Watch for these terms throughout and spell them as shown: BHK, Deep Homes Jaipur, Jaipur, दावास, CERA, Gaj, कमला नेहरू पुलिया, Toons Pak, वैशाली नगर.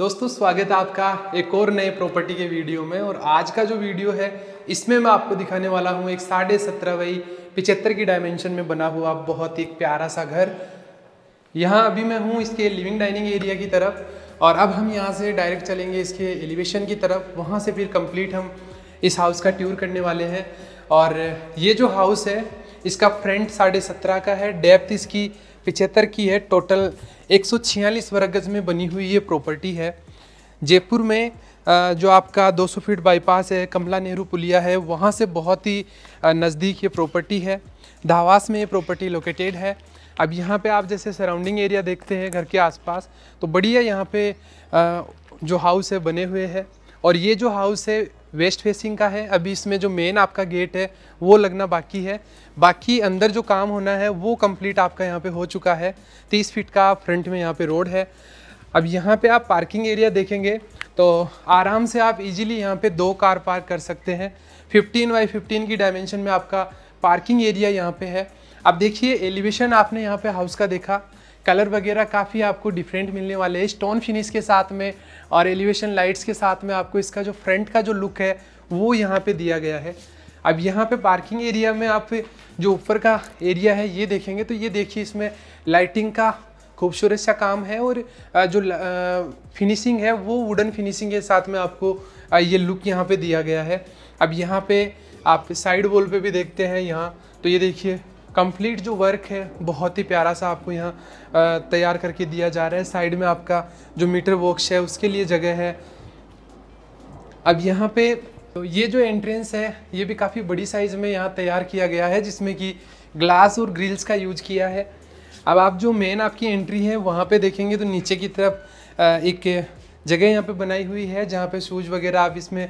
दोस्तों स्वागत है आपका एक और नए प्रॉपर्टी के वीडियो में। और आज का जो वीडियो है इसमें मैं आपको दिखाने वाला हूँ एक 17.5x75 की डायमेंशन में बना हुआ बहुत ही प्यारा सा घर। यहाँ अभी मैं हूँ इसके लिविंग डाइनिंग एरिया की तरफ और अब हम यहाँ से डायरेक्ट चलेंगे इसके एलिवेशन की तरफ। वहाँ से फिर कंप्लीट हम इस हाउस का टूर करने वाले हैं। और ये जो हाउस है इसका फ्रंट 17.5 का है, डेप्थ इसकी 75 की है, टोटल 146 वर्ग गज में बनी हुई ये प्रॉपर्टी है। जयपुर में जो आपका 200 फीट बाईपास है, कमला नेहरू पुलिया है, वहाँ से बहुत ही नज़दीक ये प्रॉपर्टी है। धावास में ये प्रॉपर्टी लोकेटेड है। अब यहाँ पे आप जैसे सराउंडिंग एरिया देखते हैं घर के आसपास, तो बढ़िया यहाँ पे जो हाउस है बने हुए हैं। और ये जो हाउस है वेस्ट फेसिंग का है। अभी इसमें जो मेन आपका गेट है वो लगना बाकी है, बाकी अंदर जो काम होना है वो कंप्लीट आपका यहाँ पे हो चुका है। 30 फीट का फ्रंट में यहाँ पे रोड है। अब यहाँ पे आप पार्किंग एरिया देखेंगे तो आराम से आप इजीली यहाँ पे 2 कार पार्क कर सकते हैं। 15x15 की डायमेंशन में आपका पार्किंग एरिया यहाँ पे है। अब देखिए एलिवेशन आपने यहाँ पे हाउस का देखा, कलर वगैरह काफ़ी आपको डिफरेंट मिलने वाले हैं स्टोन फिनिश के साथ में और एलिवेशन लाइट्स के साथ में। आपको इसका जो फ्रंट का जो लुक है वो यहाँ पे दिया गया है। अब यहाँ पे पार्किंग एरिया में आप जो ऊपर का एरिया है ये देखेंगे तो ये देखिए इसमें लाइटिंग का खूबसूरत सा काम है। और जो फिनिशिंग है वो वुडन फिनिशिंग के साथ में आपको ये लुक यहाँ पे दिया गया है। अब यहाँ पे आप साइड वॉल पे भी देखते हैं यहाँ, तो ये देखिए कंप्लीट जो वर्क है बहुत ही प्यारा सा आपको यहाँ तैयार करके दिया जा रहा है। साइड में आपका जो मीटर बॉक्स है उसके लिए जगह है। अब यहाँ पे तो ये जो एंट्रेंस है ये भी काफ़ी बड़ी साइज़ में यहाँ तैयार किया गया है, जिसमें कि ग्लास और ग्रिल्स का यूज किया है। अब आप जो मेन आपकी एंट्री है वहाँ पे देखेंगे तो नीचे की तरफ एक जगह यहाँ पे बनाई हुई है जहाँ पे शूज वगैरह आप इसमें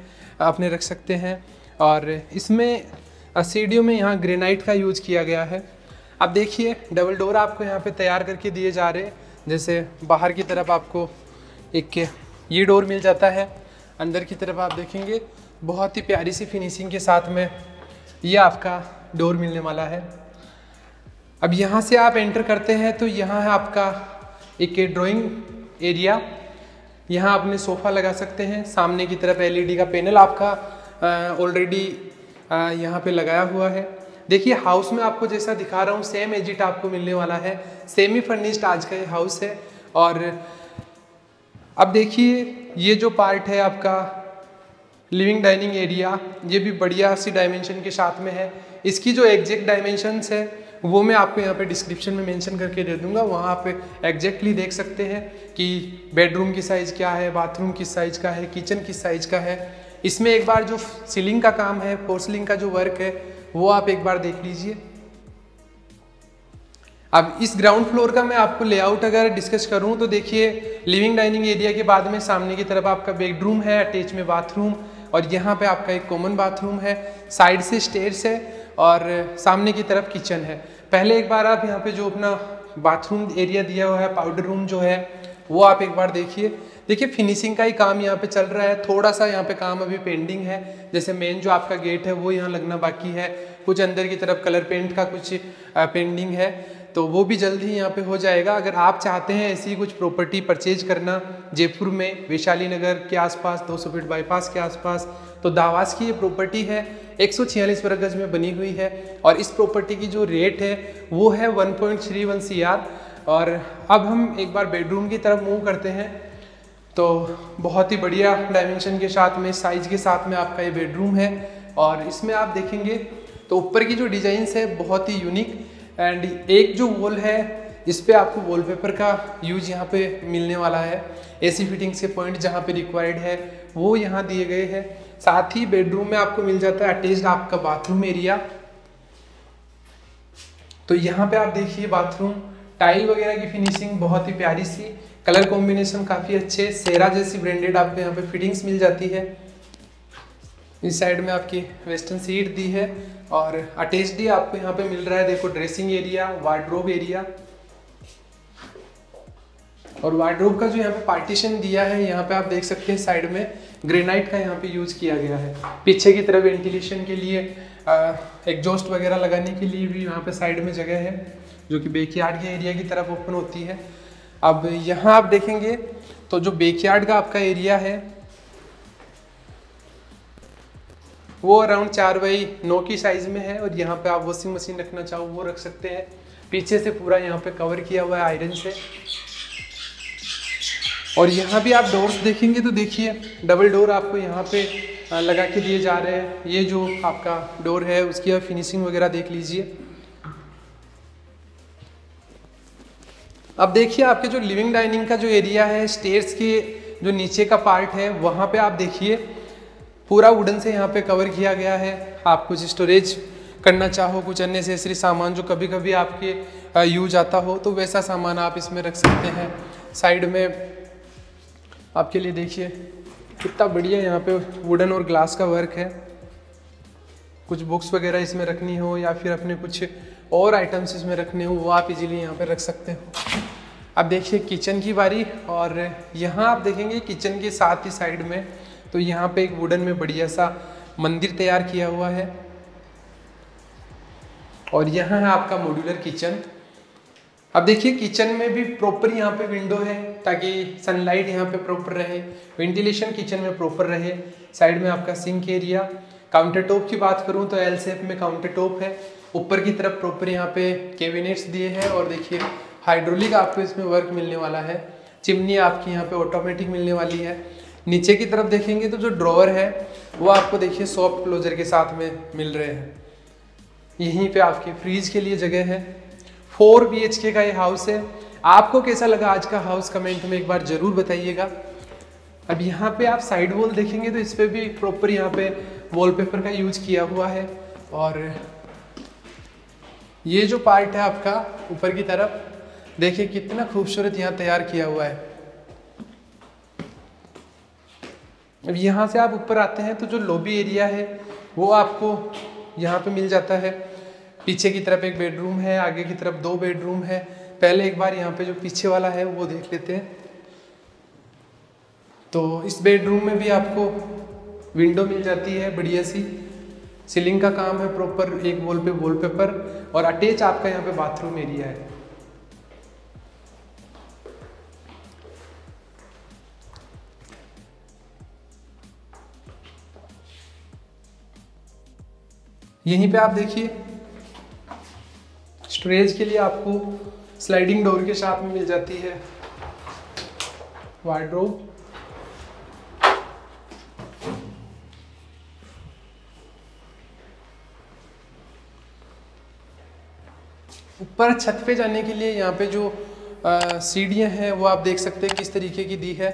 अपने रख सकते हैं। और इसमें सीढ़ियों में यहाँ ग्रेनाइट का यूज किया गया है। अब देखिए डबल डोर आपको यहाँ पे तैयार करके दिए जा रहे हैं। जैसे बाहर की तरफ आपको एक ये डोर मिल जाता है, अंदर की तरफ आप देखेंगे बहुत ही प्यारी सी फिनिशिंग के साथ में ये आपका डोर मिलने वाला है। अब यहाँ से आप एंटर करते हैं तो यहाँ है आपका एक ड्राइंग एरिया। यहाँ आपने सोफ़ा लगा सकते हैं। सामने की तरफ LED का पैनल आपका ऑलरेडी यहाँ पे लगाया हुआ है। देखिए हाउस में आपको जैसा दिखा रहा हूँ सेम एजिट आपको मिलने वाला है। सेमी फर्निश्ड आज का ये हाउस है। और अब देखिए ये जो पार्ट है आपका लिविंग डाइनिंग एरिया, ये भी बढ़िया सी डायमेंशन के साथ में है। इसकी जो एग्जैक्ट डायमेंशंस है वो मैं आपको यहाँ पे डिस्क्रिप्शन में मेंशन करके दे दूँगा, वहाँ आप एग्जैक्टली देख सकते हैं कि बेडरूम की साइज़ क्या है, बाथरूम किस साइज़ का है, किचन किस साइज़ का है। इसमें एक बार जो सीलिंग का काम है, पोर्सलिन का जो वर्क है वो आप एक बार देख लीजिए। अब इस ग्राउंड फ्लोर का मैं आपको लेआउट अगर डिस्कस करूं तो देखिए लिविंग डाइनिंग एरिया के बाद में सामने की तरफ आपका बेडरूम है अटैच में बाथरूम, और यहाँ पे आपका एक कॉमन बाथरूम है, साइड से स्टेयर्स है और सामने की तरफ किचन है। पहले एक बार आप यहाँ पे जो अपना बाथरूम एरिया दिया हुआ है, पाउडर रूम जो है, वो आप एक बार देखिए। देखिए फिनिशिंग का ही काम यहाँ पे चल रहा है, थोड़ा सा यहाँ पे काम अभी पेंडिंग है। जैसे मेन जो आपका गेट है वो यहाँ लगना बाकी है, कुछ अंदर की तरफ कलर पेंट का कुछ पेंडिंग है तो वो भी जल्द ही यहाँ पे हो जाएगा। अगर आप चाहते हैं ऐसी कुछ प्रॉपर्टी परचेज करना जयपुर में वैशाली नगर के आसपास, 200 फीट बाईपास के आसपास, तो दावास की ये प्रॉपर्टी है 146 वर्ग गज में बनी हुई है। और इस प्रॉपर्टी की जो रेट है वो है 1.31 CR। और अब हम एक बार बेडरूम की तरफ मूव करते हैं तो बहुत ही बढ़िया डायमेंशन के साथ में, साइज के साथ में आपका ये बेडरूम है। और इसमें आप देखेंगे तो ऊपर की जो डिज़ाइंस है बहुत ही यूनिक, एंड एक जो वॉल है इस पे आपको वॉलपेपर का यूज यहाँ पे मिलने वाला है। AC फिटिंग्स के पॉइंट जहाँ पे रिक्वायर्ड है वो यहाँ दिए गए हैं। साथ ही बेडरूम में आपको मिल जाता है अटैच्ड आपका बाथरूम एरिया। तो यहाँ पे आप देखिए बाथरूम टाइल वगैरह की फिनिशिंग बहुत ही प्यारी सी, कलर कॉम्बिनेशन काफ़ी अच्छे, सेरा जैसी ब्रांडेड आपको यहाँ पे फिटिंग्स मिल जाती है। इस साइड में आपकी वेस्टर्न सीट दी है और अटैच्ड ही आपको यहाँ पे मिल रहा है। देखो ड्रेसिंग एरिया, वार्डरोब एरिया, और वार्डरोब का जो यहाँ पे पार्टीशन दिया है यहाँ पे आप देख सकते हैं साइड में ग्रेनाइट का यहाँ पे यूज किया गया है। पीछे की तरफ वेंटिलेशन के लिए एग्जॉस्ट वगैरह लगाने के लिए भी यहाँ पे साइड में जगह है जो कि बैकयार्ड के एरिया की तरफ ओपन होती है। अब यहाँ आप देखेंगे तो जो बैकयार्ड का आपका एरिया है वो अराउंड 4x9 की साइज में है और यहाँ पे आप वॉशिंग मशीन रखना चाहो वो रख सकते हैं। पीछे से पूरा यहाँ पे कवर किया हुआ है आयरन से। और यहाँ भी आप डोर्स देखेंगे तो देखिए डबल डोर आपको यहाँ पे लगा के दिए जा रहे हैं। ये जो आपका डोर है उसकी आप फिनिशिंग वगैरह देख लीजिए। अब देखिए आपके जो लिविंग डाइनिंग का जो एरिया है, स्टेयर्स के जो नीचे का पार्ट है वहाँ पे आप देखिए पूरा वुडन से यहाँ पे कवर किया गया है। आप कुछ स्टोरेज करना चाहो, कुछ अन्य एक्सेसरी सामान जो कभी कभी आपके यूज आता हो तो वैसा सामान आप इसमें रख सकते हैं। साइड में आपके लिए देखिए कितना बढ़िया यहाँ पे वुडन और ग्लास का वर्क है। कुछ बुक्स वगैरह इसमें रखनी हो या फिर अपने कुछ और आइटम्स इसमें रखने हो वो आप इजीली यहाँ पे रख सकते हो। अब देखिए किचन की बारी, और यहाँ आप देखेंगे किचन के साथ ही साइड में तो यहाँ पे एक वुडन में बढ़िया सा मंदिर तैयार किया हुआ है। और यहाँ है आपका मॉड्यूलर किचन। अब देखिए किचन में भी प्रॉपर यहाँ पे विंडो है ताकि सनलाइट यहाँ पे प्रॉपर रहे, वेंटिलेशन किचन में प्रॉपर रहे। साइड में आपका सिंक एरिया। काउंटर टॉप की बात करूँ तो एल शेप में काउंटर टॉप है। ऊपर की तरफ प्रॉपर यहाँ पे कैबिनेट्स दिए हैं और देखिए हाइड्रोलिक आपको इसमें वर्क मिलने वाला है। चिमनी आपकी यहाँ पे ऑटोमेटिक मिलने वाली है। नीचे की तरफ देखेंगे तो जो ड्रॉवर है वो आपको देखिए सॉफ्ट क्लोजर के साथ में मिल रहे हैं। यहीं पे आपके फ्रीज के लिए जगह है। 4 BHK का ये हाउस है। आपको कैसा लगा आज का हाउस कमेंट में एक बार ज़रूर बताइएगा। अब यहाँ पे आप साइड वॉल देखेंगे तो इस पर भी प्रॉपर यहाँ पे वॉलपेपर का यूज किया हुआ है। और ये जो पार्ट है आपका ऊपर की तरफ देखिए कितना खूबसूरत यहाँ तैयार किया हुआ है। अब यहाँ से आप ऊपर आते हैं तो जो लॉबी एरिया है वो आपको यहाँ पे मिल जाता है। पीछे की तरफ एक बेडरूम है, आगे की तरफ 2 बेडरूम है। पहले एक बार यहाँ पे जो पीछे वाला है वो देख लेते हैं। तो इस बेडरूम में भी आपको विंडो मिल जाती है बढ़िया सी। सीलिंग का काम है प्रॉपर, एक वॉल पे वॉलपेपर और अटैच आपका यहाँ पे बाथरूम एरिया है। यहीं पे आप देखिए स्टोरेज के लिए आपको स्लाइडिंग डोर के साथ में मिल जाती है वार्डरोब। ऊपर छत पे जाने के लिए यहाँ पे जो सीढ़ियाँ हैं वो आप देख सकते हैं किस तरीके की दी है,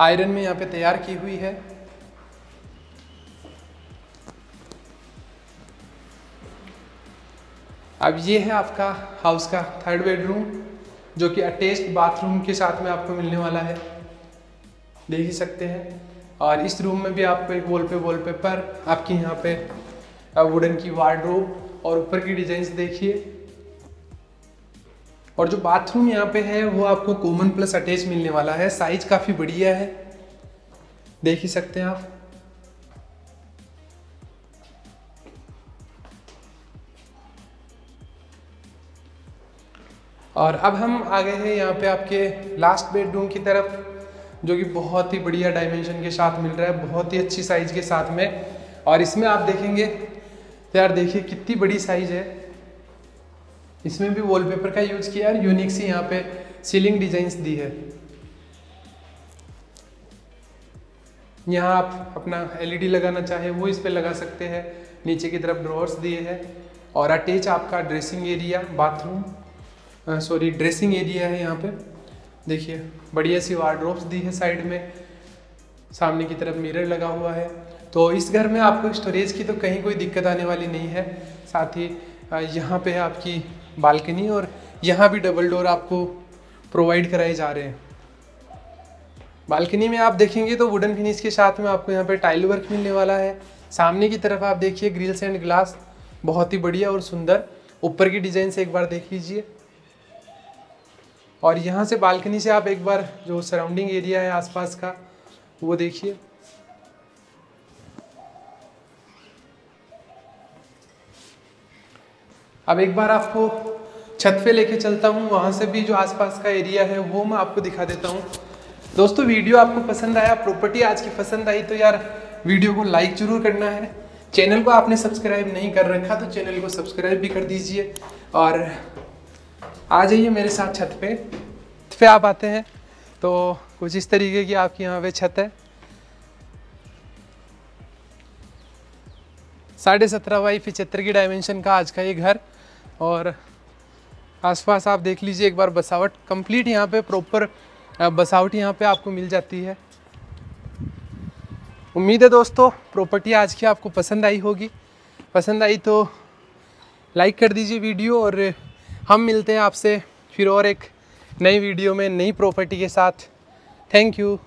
आयरन में यहाँ पे तैयार की हुई है। अब ये है आपका हाउस का 3rd बेडरूम जो कि अटैच्ड बाथरूम के साथ में आपको मिलने वाला है, देख ही सकते हैं। और इस रूम में भी आपको एक वॉलपेपर, आपकी यहाँ पे वुडन की वार्डरोब और ऊपर की डिजाइंस देखिए। और जो बाथरूम यहाँ पे है वो आपको कॉमन प्लस अटैच मिलने वाला है। साइज काफ़ी बढ़िया है, देख ही सकते हैं आप। और अब हम आ गए हैं यहाँ पे आपके लास्ट बेडरूम की तरफ जो कि बहुत ही बढ़िया डायमेंशन के साथ मिल रहा है, बहुत ही अच्छी साइज के साथ में। और इसमें आप देखेंगे तो यार देखिए कितनी बड़ी साइज है। इसमें भी वॉलपेपर का यूज किया है और यूनिक सी यहाँ पे सीलिंग डिजाइंस दी है। यहाँ आप अपना LED लगाना चाहे वो इस पर लगा सकते हैं। नीचे की तरफ ड्रॉर्स दिए हैं और अटैच आपका dressing area, bathroom sorry dressing area है। यहाँ पे देखिए बढ़िया सी वार्डरोब्स दी है। साइड में सामने की तरफ मिरर लगा हुआ है। तो इस घर में आपको स्टोरेज की तो कहीं कोई दिक्कत आने वाली नहीं है। साथ ही यहाँ पे है आपकी बालकनी और यहाँ भी डबल डोर आपको प्रोवाइड कराए जा रहे हैं। बालकनी में आप देखेंगे तो वुडन फिनिश के साथ में आपको यहाँ पर टाइल वर्क मिलने वाला है। सामने की तरफ आप देखिए ग्रिल्स एंड ग्लास, बहुत ही बढ़िया और सुंदर। ऊपर की डिज़ाइन से एक बार देख लीजिए। और यहाँ से बालकनी से आप एक बार जो सराउंडिंग एरिया है आसपास का वो देखिए। अब एक बार आपको छत पे लेके चलता हूँ, वहाँ से भी जो आसपास का एरिया है वो मैं आपको दिखा देता हूँ। दोस्तों वीडियो आपको पसंद आया, प्रॉपर्टी आज की पसंद आई तो यार वीडियो को लाइक जरूर करना है। चैनल को आपने सब्सक्राइब नहीं कर रखा तो चैनल को सब्सक्राइब भी कर दीजिए और आ जाइए मेरे साथ छत पे। छत पे आप आते हैं तो कुछ इस तरीके की आपकी यहाँ पे छत है। 17.5 बाई 75 की डायमेंशन का आज का ये घर और आसपास आप देख लीजिए एक बार बसावट कंप्लीट यहाँ पे प्रॉपर बसावट यहाँ पे आपको मिल जाती है। उम्मीद है दोस्तों प्रॉपर्टी आज की आपको पसंद आई होगी, पसंद आई तो लाइक कर दीजिए वीडियो और हम मिलते हैं आपसे फिर और एक नई वीडियो में नई प्रॉपर्टी के साथ। Thank you.